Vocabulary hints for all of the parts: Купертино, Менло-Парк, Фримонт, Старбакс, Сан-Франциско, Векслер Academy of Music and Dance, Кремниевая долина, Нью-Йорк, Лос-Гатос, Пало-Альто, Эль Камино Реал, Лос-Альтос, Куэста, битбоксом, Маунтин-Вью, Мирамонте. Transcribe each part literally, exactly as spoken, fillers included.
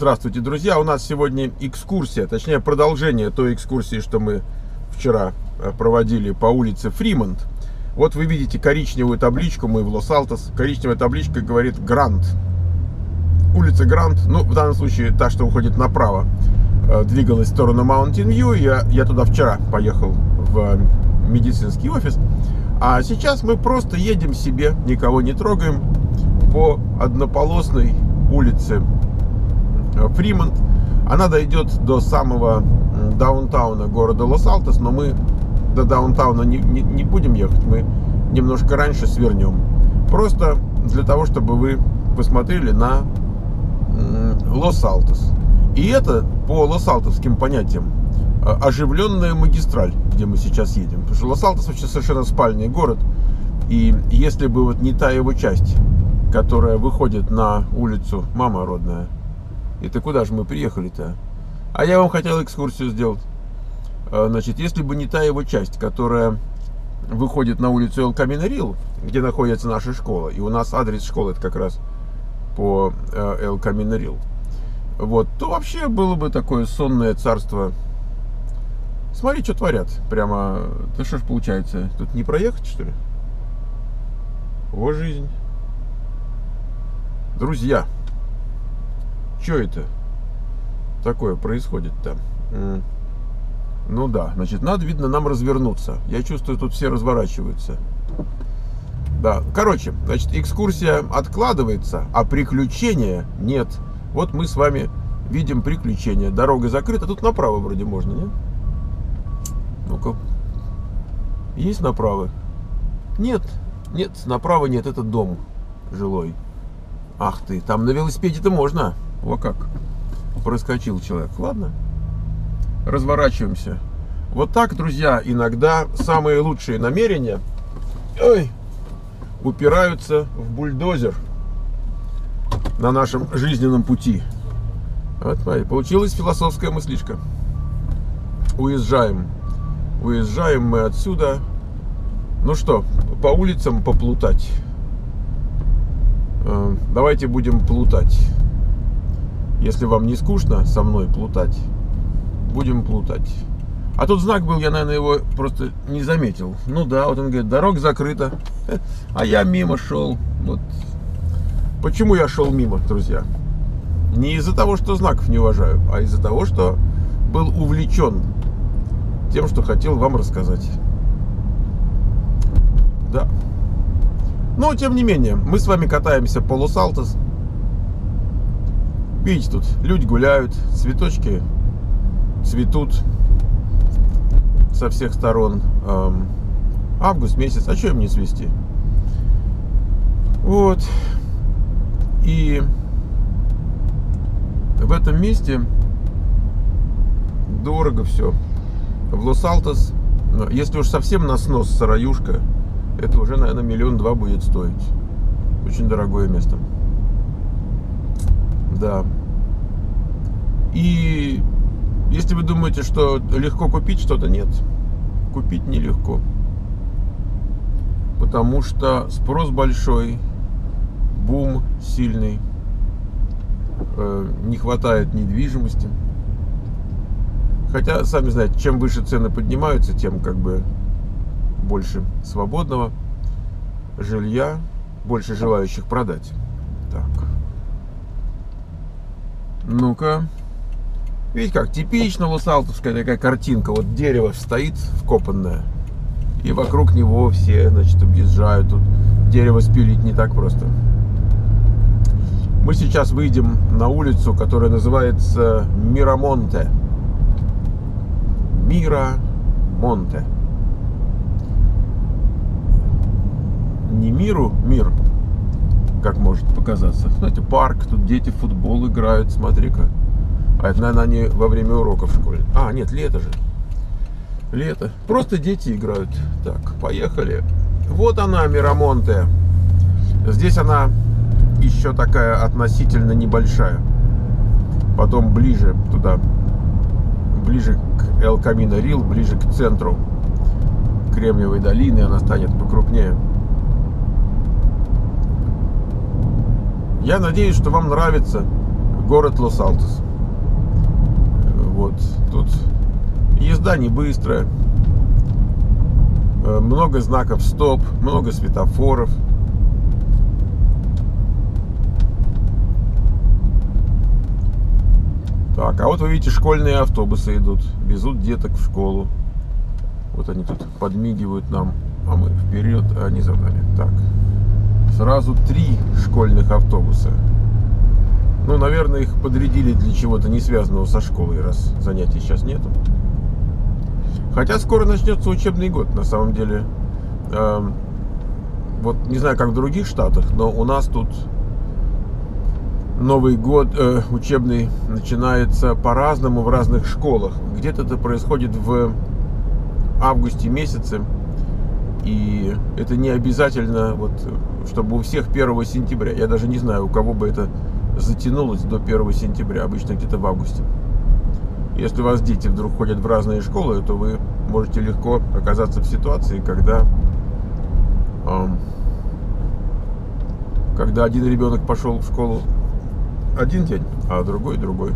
Здравствуйте, друзья! У нас сегодня экскурсия, точнее продолжение той экскурсии, что мы вчера проводили по улице Фримонт. Вот вы видите коричневую табличку, мы в Лос-Альтос. Коричневая табличка говорит Грант. Улица Грант, ну в данном случае та, что уходит направо, двигалась в сторону Маунтин-Вью. Я, я туда вчера поехал в медицинский офис. А сейчас мы просто едем себе, никого не трогаем, по однополосной улице Фримонт. Она дойдет до самого даунтауна города Лос-Альтос, но мы до даунтауна не, не, не будем ехать, мы немножко раньше свернем. Просто для того, чтобы вы посмотрели на Лос-Альтос. И это по лос-альтосским понятиям оживленная магистраль, где мы сейчас едем. Потому что Лос-Альтос вообще совершенно спальный город. И если бы вот не та его часть, которая выходит на улицу, мама родная, и ты куда же мы приехали-то? А я вам хотел экскурсию сделать. Значит, если бы не та его часть, которая выходит на улицу Эль Камино Реал, где находится наша школа, и у нас адрес школы это как раз по Эль Камино Реал, вот, то вообще было бы такое сонное царство. Смотри, что творят. Прямо, да что ж получается, тут не проехать, что ли? Во жизнь. Друзья, что это такое происходит там? Ну да, значит, надо, видно, нам развернуться. Я чувствую, тут все разворачиваются. Да, короче, значит, экскурсия откладывается, а приключения нет. Вот мы с вами видим приключения. Дорога закрыта, тут направо вроде можно, нет? Ну-ка. Есть направо? Нет, нет, направо нет, это дом жилой. Ах ты, там на велосипеде-то можно. Во как, проскочил человек. Ладно. Разворачиваемся. Вот так, друзья, иногда самые лучшие намерения, ой, упираются в бульдозер на нашем жизненном пути. Вот, смотри, получилась философская мыслишка. Уезжаем. Уезжаем мы отсюда. Ну что, по улицам поплутать. Давайте будем плутать. Если вам не скучно со мной плутать, будем плутать. А тут знак был, я, наверное, его просто не заметил. Ну да, вот он говорит, дорога закрыта. А я мимо шел. Вот. Почему я шел мимо, друзья? Не из-за того, что знаков не уважаю, а из-за того, что был увлечен тем, что хотел вам рассказать. Да. Но, тем не менее, мы с вами катаемся по Лос-Альтос. Видите, тут люди гуляют, цветочки цветут со всех сторон. Август месяц, а что им не цвести? Вот. И в этом месте дорого все. В Лос-Альтос, если уж совсем на снос сыроюшка, это уже, наверное, миллион-два будет стоить. Очень дорогое место. Да. И если вы думаете, что легко купить что-то, нет. Купить нелегко. Потому что спрос большой, бум сильный, не хватает недвижимости. Хотя, сами знаете, чем выше цены поднимаются, тем как бы больше свободного жилья, больше желающих продать. Так. Ну-ка. Видите, как типично лос-альтовская такая картинка. Вот дерево стоит вкопанное, и вокруг него все, значит, объезжают. Тут дерево спилить не так просто. Мы сейчас выйдем на улицу, которая называется Мирамонте. Мирамонте. Не миру, мир, как может показаться. Знаете, парк, тут дети в футбол играют, смотри-ка. А это, наверное, они во время уроков в школе. А, нет, лето же. Лето. Просто дети играют. Так, поехали. Вот она, Мирамонте. Здесь она еще такая относительно небольшая. Потом ближе туда, ближе к Эль Камино Реал, ближе к центру Кремниевой долины она станет покрупнее. Я надеюсь, что вам нравится город Лос-Альтос. Вот. Тут езда не быстрая. Много знаков стоп, много светофоров. Так, а вот вы видите, школьные автобусы идут, везут деток в школу. Вот они тут подмигивают нам, а мы вперед, а они за нами. Так, сразу три школьных автобуса. Ну, наверное, их подрядили для чего-то не связанного со школой, раз занятий сейчас нету. Хотя скоро начнется учебный год, на самом деле. Эм, вот не знаю, как в других штатах, но у нас тут Новый год э, учебный начинается по-разному в разных школах. Где-то это происходит в августе месяце. И это не обязательно, вот, чтобы у всех первого сентября. Я даже не знаю, у кого бы это затянулось до первого сентября. Обычно где-то в августе. Если у вас дети вдруг ходят в разные школы, то вы можете легко оказаться в ситуации, когда... Э, когда один ребенок пошел в школу один день, а другой другой.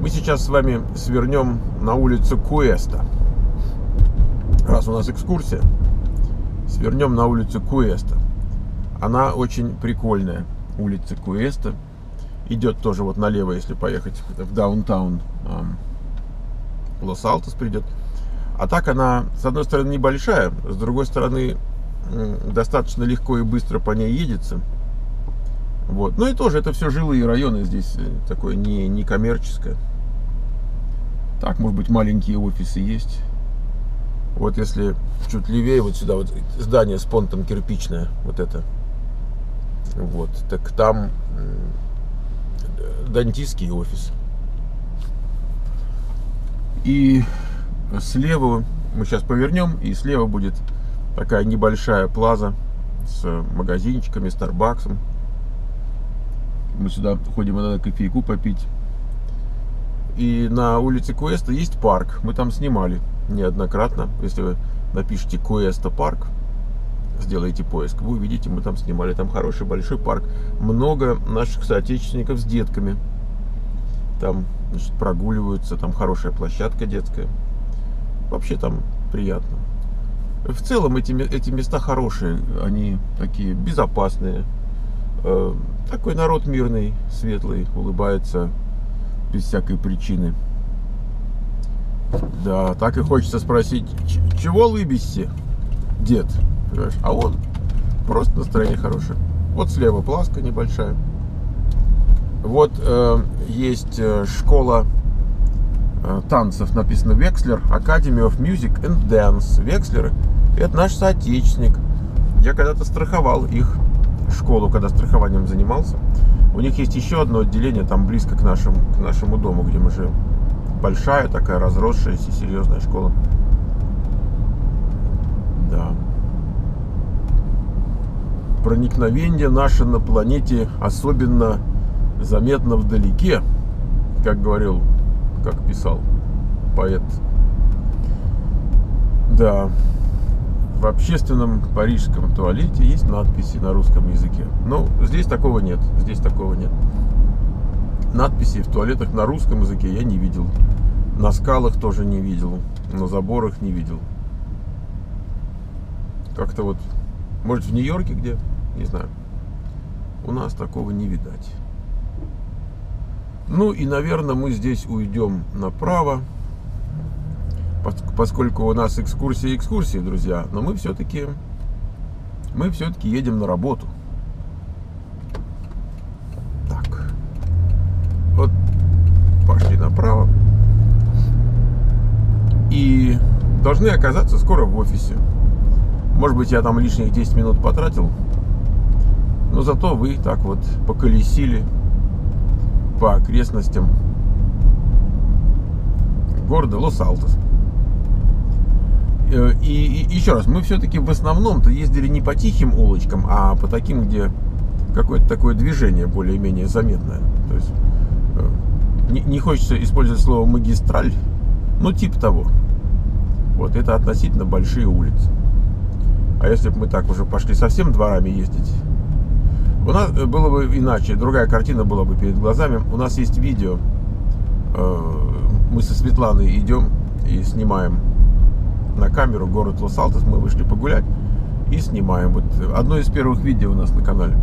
Мы сейчас с вами свернем на улицу Куэста. Раз у нас экскурсия, свернем на улицу Куэста. Она очень прикольная, улица Куэста. Идет тоже вот налево, если поехать в даунтаун Лос-Альтос придет. А так она, с одной стороны, небольшая, с другой стороны, достаточно легко и быстро по ней едется. Вот. Ну и тоже это все жилые районы здесь, такое не, не коммерческое. Так, может быть, маленькие офисы есть. Вот если чуть левее, вот сюда, вот здание с понтом кирпичное, вот это. Вот, так там дантистский офис. И слева, мы сейчас повернем, и слева будет такая небольшая плаза с магазинчиками, Старбаксом. Мы сюда ходим иногда кофейку попить. И на улице Куэста есть парк. Мы там снимали неоднократно. Если вы напишите Куэста парк, сделаете поиск, вы увидите, мы там снимали. Там хороший большой парк. Много наших соотечественников с детками. Там, значит, прогуливаются. Там хорошая площадка детская. Вообще там приятно. В целом эти, эти места хорошие. Они такие безопасные. Такой народ мирный, светлый, улыбается без всякой причины. Да, так и хочется спросить, чего улыбишься, дед? Понимаешь? А он просто настроение хорошее. Вот слева пласка небольшая. Вот э, есть школа э, танцев, написано Векслер Academy of Music and Dance. Векслеры — это наш соотечественник. Я когда-то страховал их школу, когда страхованием занимался. У них есть еще одно отделение там близко к нашему, к нашему дому, где мы живем. Большая такая разросшаяся серьезная школа. Да. Проникновение наше на планете особенно заметно вдалеке, как говорил, как писал поэт. Да. В общественном парижском туалете есть надписи на русском языке. Но здесь такого нет. Здесь такого нет. Надписей в туалетах на русском языке я не видел. На скалах тоже не видел. На заборах не видел. Как-то вот... Может, в Нью-Йорке где? Не знаю. У нас такого не видать. Ну и, наверное, мы здесь уйдем направо. Поскольку у нас экскурсии, экскурсии, друзья, но мы все-таки мы все-таки едем на работу. Так, вот пошли направо и должны оказаться скоро в офисе. Может быть, я там лишних десять минут потратил, но зато вы так вот поколесили по окрестностям города Лос-Альтос. И, и еще раз, мы все-таки в основном-то ездили не по тихим улочкам, а по таким, где какое-то такое движение более-менее заметное. То есть не, не хочется использовать слово магистраль, но типа того. Вот это относительно большие улицы. А если бы мы так уже пошли совсем дворами ездить, У нас было бы иначе, другая картина была бы перед глазами. У нас есть видео, мы со Светланой идем и снимаем на камеру город Лос-Альтос, мы вышли погулять и снимаем. Вот одно из первых видео у нас на канале.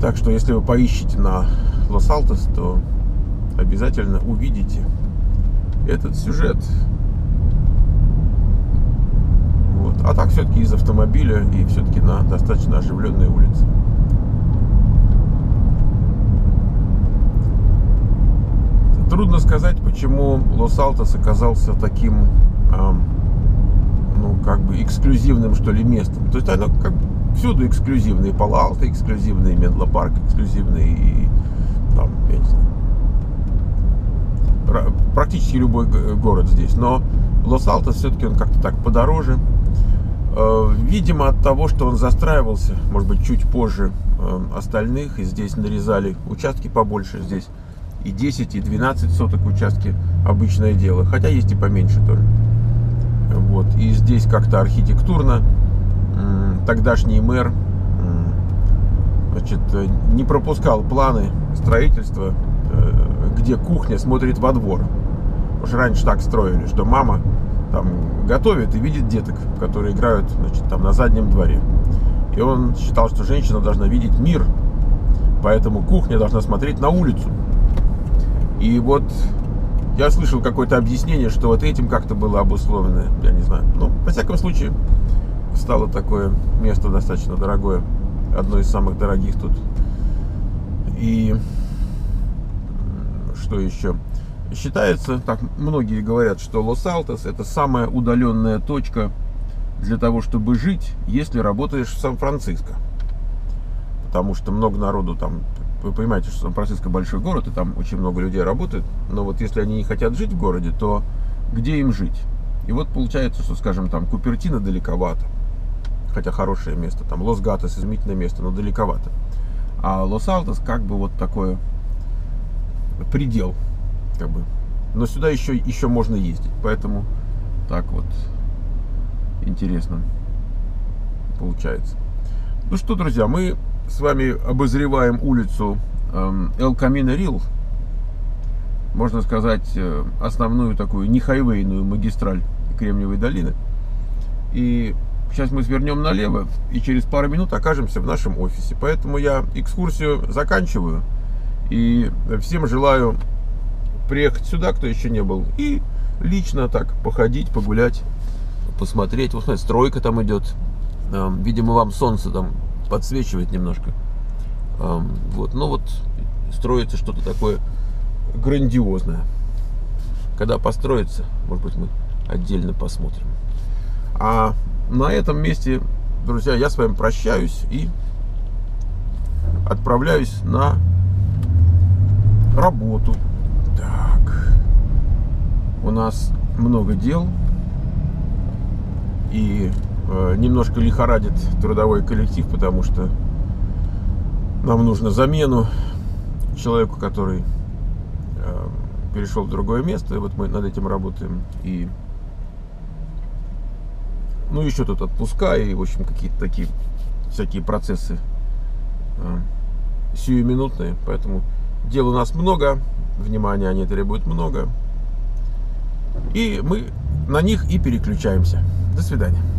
Так что, если вы поищете на Лос-Альтос, то обязательно увидите этот сюжет. Вот. А так все-таки из автомобиля и все-таки на достаточно оживленной улице. Трудно сказать, почему Лос-Альтос оказался таким, эм, ну, как бы эксклюзивным, что ли, местом. То есть оно как бы всюду эксклюзивные, Пало-Альто эксклюзивные, Менло-Парк эксклюзивные, и там, я не знаю, практически любой город здесь. Но Лос-Альтос все-таки он как-то так подороже. Видимо, от того, что он застраивался, может быть, чуть позже остальных, и здесь нарезали участки побольше, здесь и десять, и двенадцать соток участки обычное дело, хотя есть и поменьше тоже. Вот. И здесь как-то архитектурно тогдашний мэр, значит, не пропускал планы строительства, где кухня смотрит во двор. Уж раньше так строили, что мама там готовит и видит деток, которые играют, значит, там на заднем дворе. И он считал, что женщина должна видеть мир, поэтому кухня должна смотреть на улицу. И вот я слышал какое-то объяснение, что вот этим как-то было обусловлено, я не знаю. Но, во всяком случае, стало такое место достаточно дорогое, одно из самых дорогих тут. И что еще? Считается, так многие говорят, что Лос-Альтос — это самая удаленная точка для того, чтобы жить, если работаешь в Сан-Франциско. Потому что много народу там, вы понимаете, что Сан-Франциско большой город, и там очень много людей работает, но вот если они не хотят жить в городе, то где им жить? И вот получается, что, скажем, там Купертино далековато, хотя хорошее место, там Лос-Гатос — изумительное место, но далековато. А Лос-Альтос как бы вот такой предел, как бы. Но сюда еще, еще можно ездить, поэтому так вот интересно получается. Ну что, друзья, мы с вами обозреваем улицу Эль Камино Реал, можно сказать, основную такую нехайвейную магистраль Кремниевой долины. И сейчас мы свернем налево и через пару минут окажемся в нашем офисе. Поэтому я экскурсию заканчиваю и всем желаю приехать сюда, кто еще не был, и лично так походить, погулять, посмотреть. Вот, смотрите, стройка там идет. Видимо, вам солнце там подсвечивает немножко. Вот, ну вот строится что-то такое грандиозное. Когда построится, может быть, мы отдельно посмотрим. А на этом месте, друзья, я с вами прощаюсь и отправляюсь на работу. Так, у нас много дел и э, немножко лихорадит трудовой коллектив, потому что нам нужно замену человеку, который э, перешел в другое место. И вот мы над этим работаем. И ну еще тут отпуска и, в общем, какие-то такие всякие процессы э, сиюминутные, поэтому дел у нас много. Внимания они требуют много. И мы на них и переключаемся. До свидания.